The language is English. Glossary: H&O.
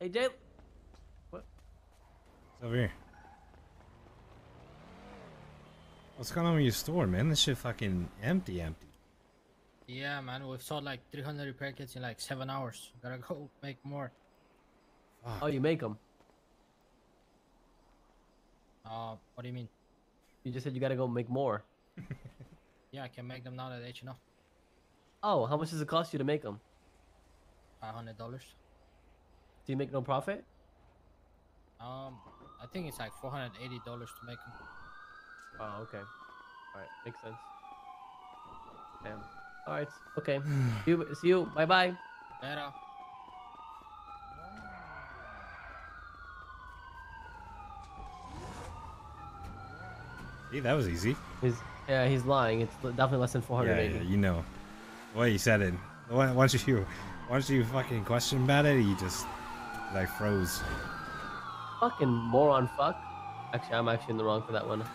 Hey, Dale. What? It's over here. What's going on with your store, man? This shit fucking empty. Yeah, man. We've sold like 300 repair kits in like 7 hours. Gotta go make more. Fuck. Oh, you make them? What do you mean? You just said you gotta go make more. Yeah, I can make them now at H&O. Oh, how much does it cost you to make them? $500. Do you make no profit? I think it's like $480 to make them. Oh, okay. Alright, makes sense. Damn. Alright, okay. See you. Bye-bye. Later. Gee, that was easy. He's lying. It's definitely less than 480. Yeah, you know. The way you said it. Once you fucking question about it, you just like froze. Fucking moron, fuck. Actually, I'm in the wrong for that one.